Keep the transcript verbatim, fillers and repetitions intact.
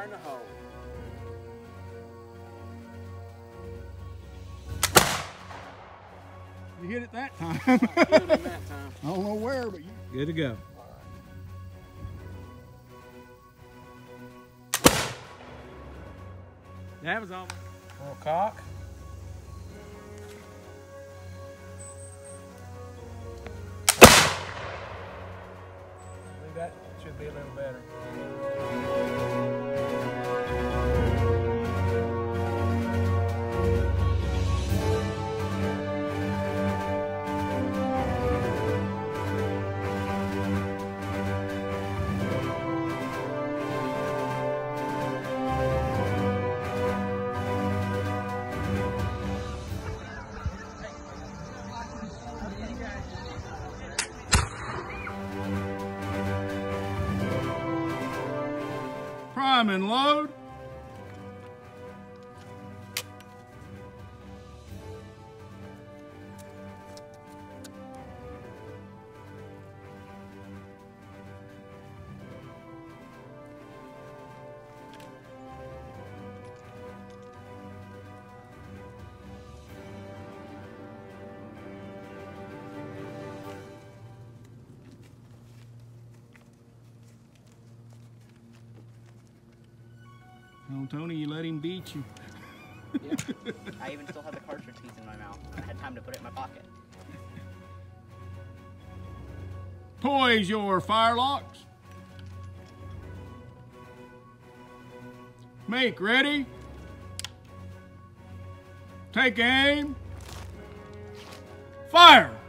Barnhole. You hit it that time. I hit it that time. I don't know where, but you... Good to go. That was almost. Little cock. That should be a little better. Prime and load. Well, Tony, you let him beat you. Yeah. I even still had the cartridge piece in my mouth. I had time to put it in my pocket. Poise your firelocks. Make ready. Take aim. Fire!